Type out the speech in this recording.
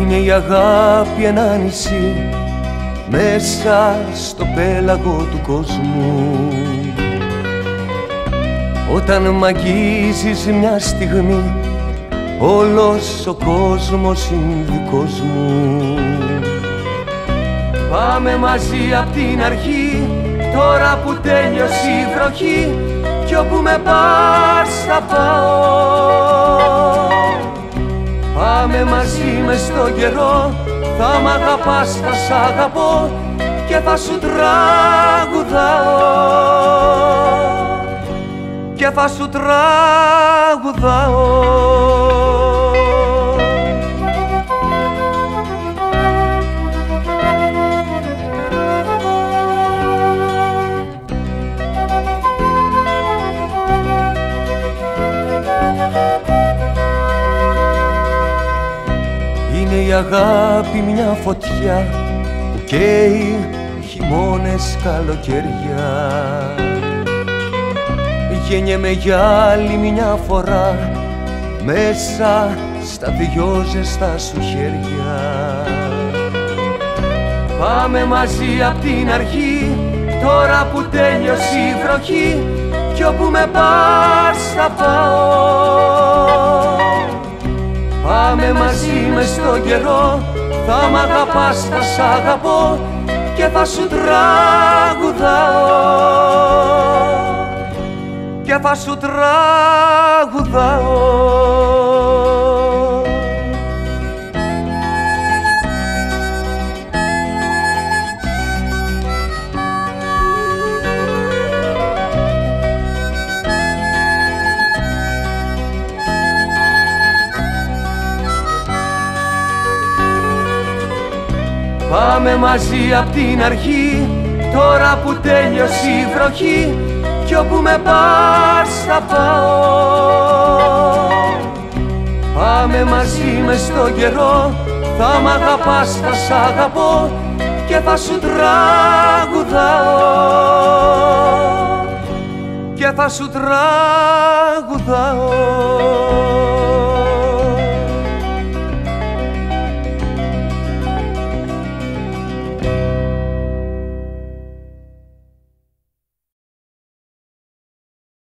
Είναι η αγάπη ένα νησί μέσα στο πέλαγο του κόσμου. Όταν μ' αγγίζεις μια στιγμή, όλος ο κόσμος είναι δικός μου. Πάμε μαζί απ' την αρχή, τώρα που τέλειωσε η βροχή, κι όπου με πας θα πάω. Πάμε μαζί μες στον καιρό, θα μ' αγαπάς, θα σ' αγαπώ και θα σου τραγουδάω, και θα σου τραγουδάω. Η αγάπη μια φωτιά που καίει χειμώνες καλοκαίρια. Γέννιεμαι για άλλη μια φορά μέσα στα δυο ζεστά σου χέρια. Πάμε μαζί απ' την αρχή, τώρα που τέλειωσε η βροχή, κι όπου με πας θα πάω. Πάμε μαζί μες στον καιρό, θα μ' αγαπάς, θα σ' αγαπώ και θα σου τραγουδάω, και θα σου τραγουδάω. Πάμε μαζί απ' την αρχή, τώρα που τέλειωσε η βροχή, κι όπου με πας θα πάω. Πάμε μαζί μες στον καιρό, θα μ' αγαπάς, θα σ' αγαπώ και θα σου τραγουδάω, και θα σου τραγουδάω.